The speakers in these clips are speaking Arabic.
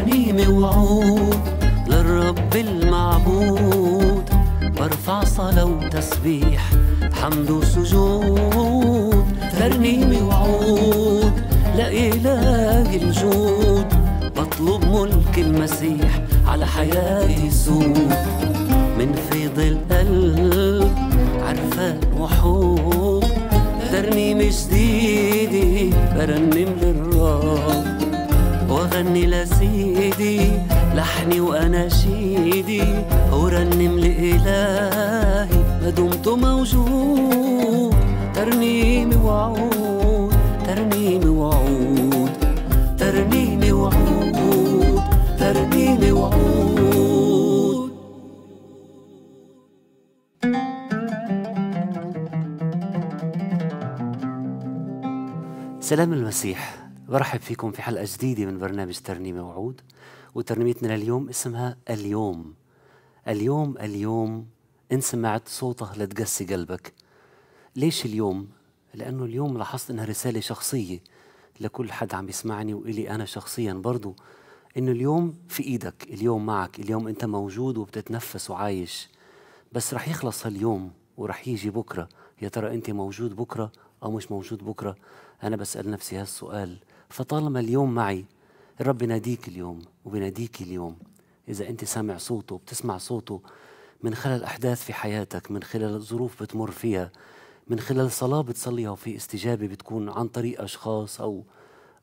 ترنيمه وعود للرب المعبود، برفع صلاة وتسبيح حمد وسجود. ترنيمه وعود لإله الجود، بطلب ملك المسيح على حياتي يسود. من فيض القلب عرفان وحب، ترنيمه جديدة برنم للرب، واغني لسيدي لحني واناشيدي، ورنم لإلهي ما دمت موجود. ترنيمه وعود، ترنيمه وعود، ترنيمه وعود، ترنيمه وعود. سلام المسيح، برحب فيكم في حلقة جديدة من برنامج ترنيمة وعود. وترنيمتنا لليوم اسمها اليوم. اليوم اليوم إن سمعت صوته لتقسي قلبك. ليش اليوم؟ لأنه اليوم لاحظت إنها رسالة شخصية لكل حد عم يسمعني وإلي أنا شخصيا برضو، إنه اليوم في إيدك، اليوم معك، اليوم أنت موجود وبتتنفس وعايش. بس رح يخلص هاليوم ورح يجي بكرة. يا ترى أنت موجود بكرة أو مش موجود بكرة؟ أنا بسأل نفسي هالسؤال. فطالما اليوم معي، الرب بيناديك اليوم وبيناديك اليوم. إذا أنت سامع صوته وبتسمع صوته من خلال الأحداث في حياتك، من خلال ظروف بتمر فيها، من خلال صلاة بتصليها وفي استجابة بتكون عن طريق أشخاص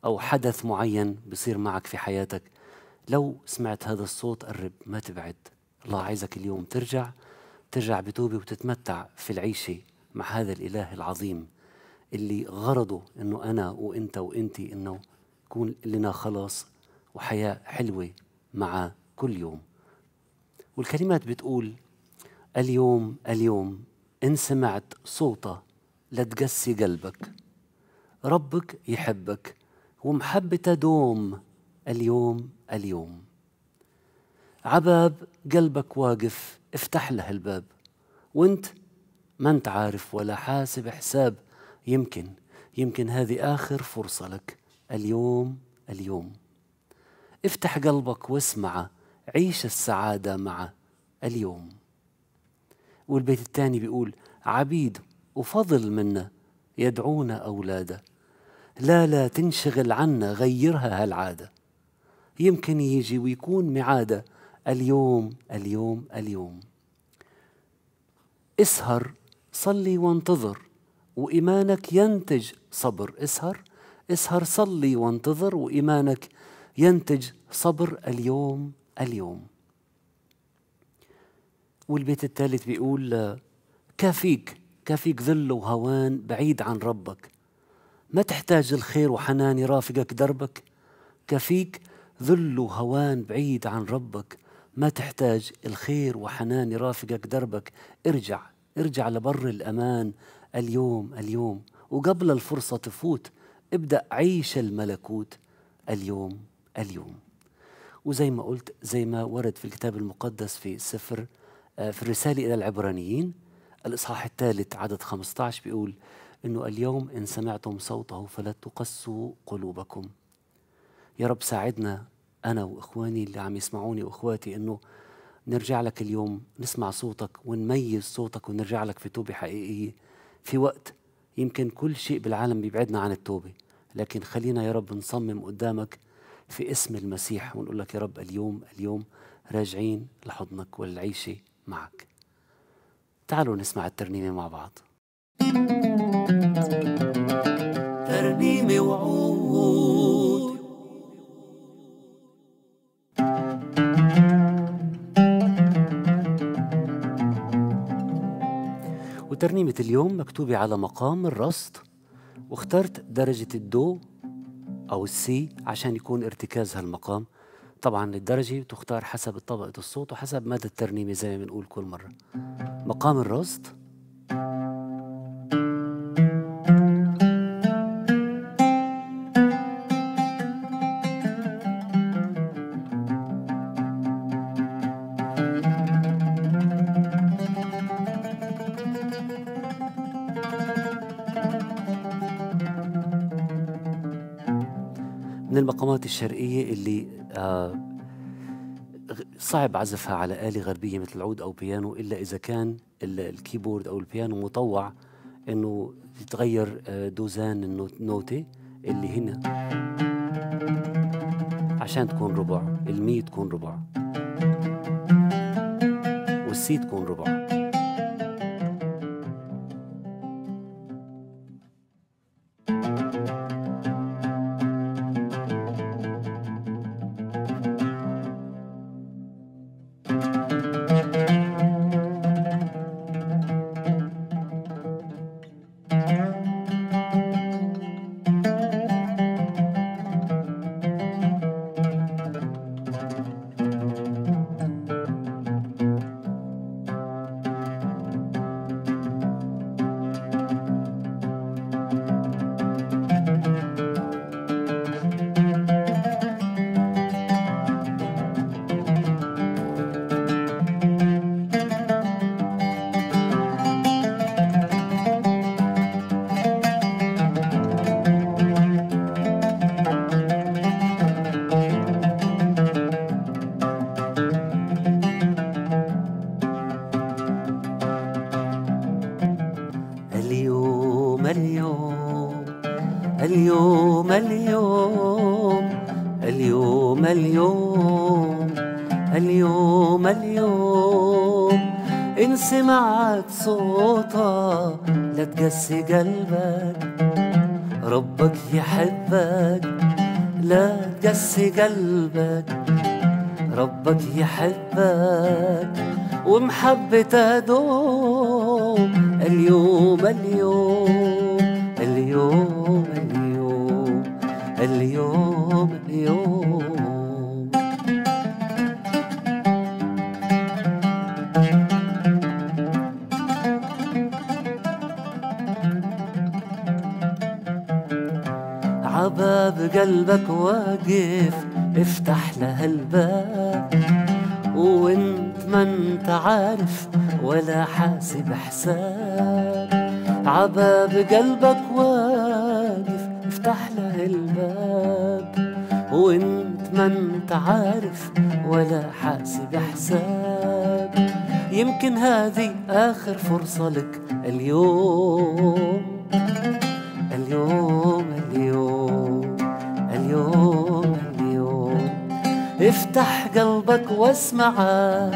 أو حدث معين بصير معك في حياتك، لو سمعت هذا الصوت قرب، ما تبعد. الله عايزك اليوم ترجع بتوبة وتتمتع في العيشة مع هذا الإله العظيم اللي غرضه انه انا وانت وانتي انه يكون لنا خلاص وحياه حلوه مع كل يوم. والكلمات بتقول اليوم اليوم ان سمعت صوته لتقسي قلبك. ربك يحبك ومحبته تدوم اليوم اليوم. عباب قلبك واقف، افتح له الباب، وانت ما انت عارف ولا حاسب حساب. يمكن هذه آخر فرصة لك. اليوم اليوم افتح قلبك واسمعه، عيش السعادة معه اليوم. والبيت الثاني بيقول عبيد وفضل منا يدعونا أولاده، لا تنشغل عنا، غيرها هالعادة، يمكن يجي ويكون معادة. اليوم اليوم اليوم اسهر، صلي وانتظر وإيمانك ينتج صبر. اسهر صلي وانتظر وإيمانك ينتج صبر. اليوم اليوم. والبيت الثالث بيقول كافيك ذل وهوان بعيد عن ربك، ما تحتاج الخير وحنان يرافقك دربك. كافيك ذل وهوان بعيد عن ربك، ما تحتاج الخير وحنان يرافقك دربك. ارجع لبر الأمان. اليوم اليوم، وقبل الفرصة تفوت ابدأ عيش الملكوت. اليوم اليوم. وزي ما قلت، زي ما ورد في الكتاب المقدس في سفر في الرسالة إلى العبرانيين الإصحاح الثالث عدد 15 بيقول إنه اليوم إن سمعتم صوته فلا تقسوا قلوبكم. يا رب ساعدنا أنا وإخواني اللي عم يسمعوني وإخواتي إنه نرجع لك اليوم، نسمع صوتك ونميز صوتك ونرجع لك في توبة حقيقية. في وقت يمكن كل شيء بالعالم بيبعدنا عن التوبة، لكن خلينا يا رب نصمم قدامك في اسم المسيح ونقول لك يا رب اليوم اليوم راجعين لحضنك والعيشة معك. تعالوا نسمع الترنيمة مع بعض. ترنيمة وعود. ترنيمة اليوم مكتوبة على مقام الرصد، واخترت درجة الدو أو السي عشان يكون ارتكاز هالمقام. طبعا الدرجة تختار حسب طبقة الصوت وحسب مدى الترنيمة زي ما بنقول كل مرة. مقام الرصد، من المقامات الشرقية اللي صعب عزفها على آلة غربية مثل العود أو بيانو، إلا إذا كان الكيبورد أو البيانو مطوع إنه يتغير دوزان النوتة اللي هنا عشان تكون ربع، المي تكون ربع والسي تكون ربع. ربك يحبك ومحبته دوم. اليوم اليوم اليوم اليوم اليوم اليوم عباب قلبك واقف، افتح لها الباب وانت ما انت عارف ولا حاسب حساب. عباب قلبك واقف، افتح لها الباب وانت ما انت عارف ولا حاسب حساب. يمكن هذه آخر فرصة لك اليوم اليوم اليوم اليوم. افتح قلبك واسمعه،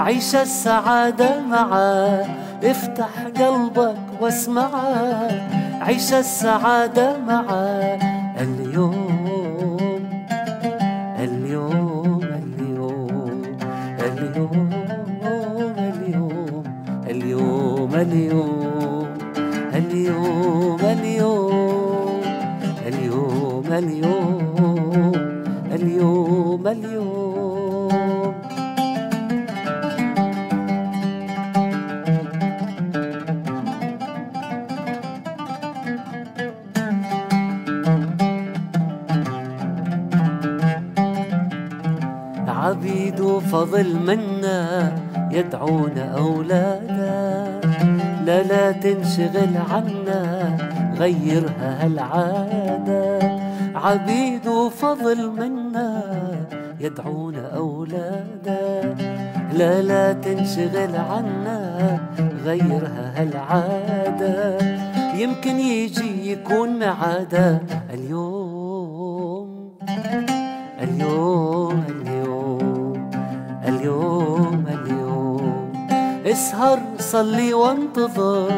عيش السعادة معه. افتح قلبك واسمعه، عيش السعادة معه. اليوم اليوم اليوم اليوم اليوم اليوم اليوم اليوم اليوم اليوم اليوم اليوم. عبيد وفضل منا يدعون أولادا، لا تنشغل عنا غيرها هالعادة. عبيد وفضل منا يدعون أولادا، لا تنشغل عنا غيرها هالعادة. يمكن يجي يكون عادة. اليوم اليوم اليوم اليوم اليوم اسهر صلي وانتظر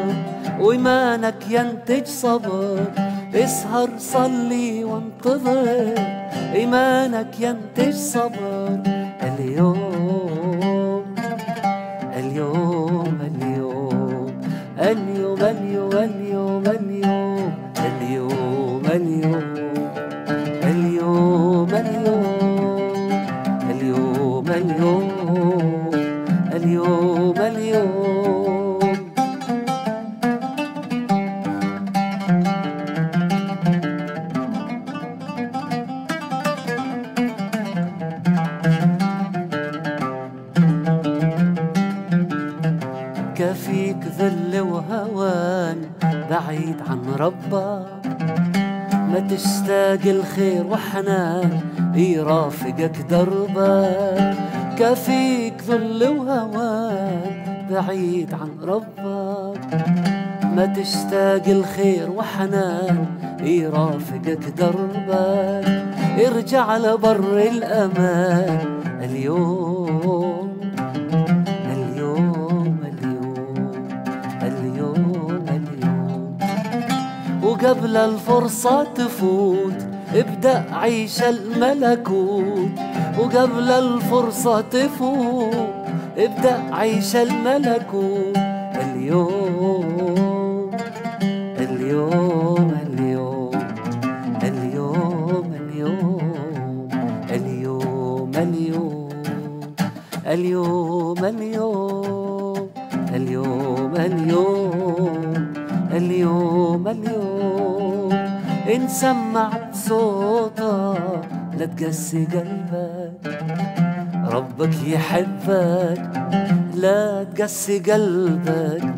وإيمانك ينتج صبر. اسهر صلي وانتظر إيمانك ينتج صبر. اليوم اليوم اليوم اليوم اليوم اليوم اليوم اليوم اليوم اليوم اليوم اليوم. كفيك ذل وهوان بعيد عن ربك، ما تشتاق الخير وحنان يرافقك دربك، كافيك ذل وهوان بعيد عن ربك. ما تشتاق الخير وحنان يرافقك دربك، ارجع لبر الأمان اليوم اليوم اليوم اليوم اليوم. وقبل الفرصة تفوت ابدأ عيش الملكوت، وقبل الفرصة تفوت ابدأ عيش الملكوت اليوم اليوم اليوم اليوم اليوم اليوم اليوم اليوم اليوم اليوم اليوم اليوم اليوم. إن سمعت صوته لا تقسي قلبك، ربك يحبك لا تقسي قلبك،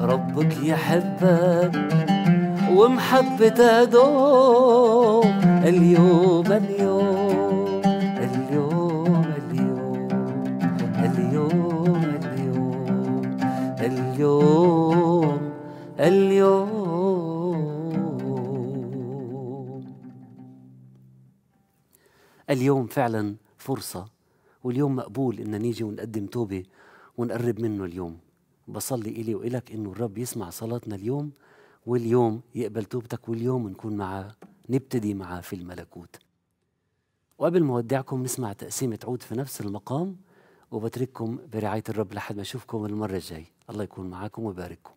ربك يحبك ومحبته دوم اليوم اليوم اليوم اليوم. اليوم فعلا فرصة، واليوم مقبول إن نيجي ونقدم توبة ونقرب منه. اليوم بصلي إلي وإلك إنه الرب يسمع صلاتنا اليوم، واليوم يقبل توبتك، واليوم نكون معاه، نبتدي معاه في الملكوت. وقبل ما أودعكم نسمع تقسيمة عود في نفس المقام، وبترككم برعاية الرب لحد ما أشوفكم المرة الجاي. الله يكون معاكم ويبارككم.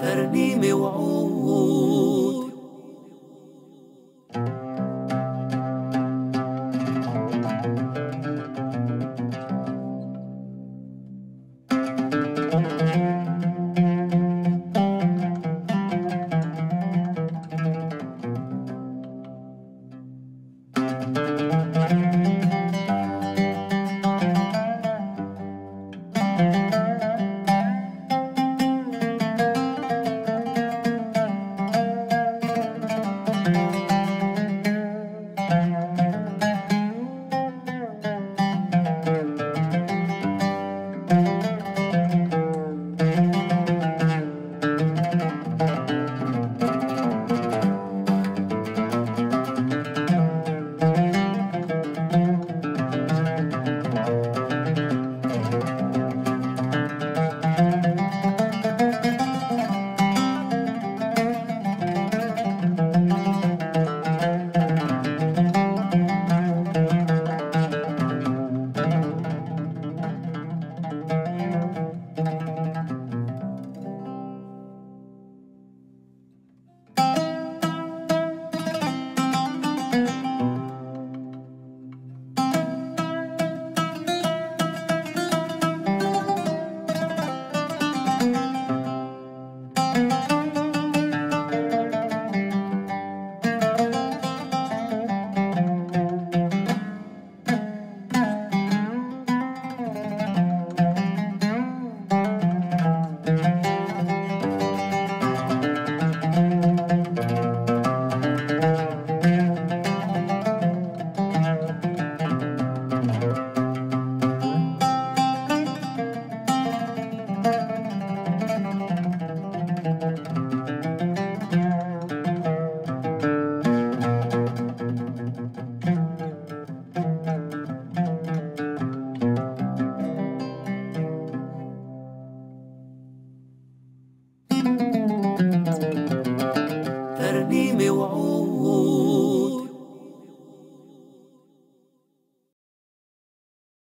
ترنيمة وعود.